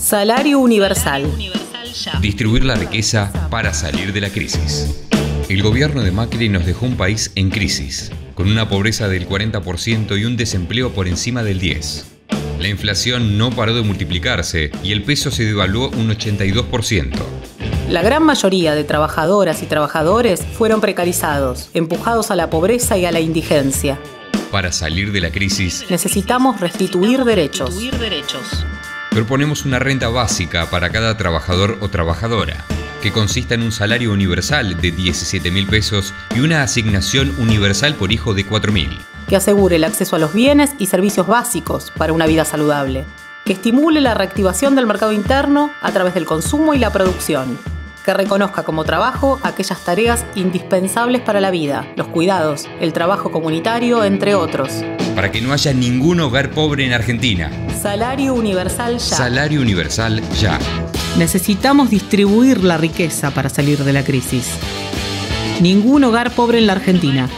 Salario universal. Distribuir la riqueza para salir de la crisis. El gobierno de Macri nos dejó un país en crisis, con una pobreza del 40% y un desempleo por encima del 10%. La inflación no paró de multiplicarse y el peso se devaluó un 82%. La gran mayoría de trabajadoras y trabajadores fueron precarizados, empujados a la pobreza y a la indigencia. Para salir de la crisis, necesitamos restituir derechos. Proponemos una renta básica para cada trabajador o trabajadora, que consista en un salario universal de 17.000 pesos y una asignación universal por hijo de 4.000. Que asegure el acceso a los bienes y servicios básicos para una vida saludable. Que estimule la reactivación del mercado interno a través del consumo y la producción. Que reconozca como trabajo aquellas tareas indispensables para la vida, los cuidados, el trabajo comunitario, entre otros. Para que no haya ningún hogar pobre en Argentina. Salario universal ya. Salario universal ya. Necesitamos distribuir la riqueza para salir de la crisis. Ningún hogar pobre en la Argentina.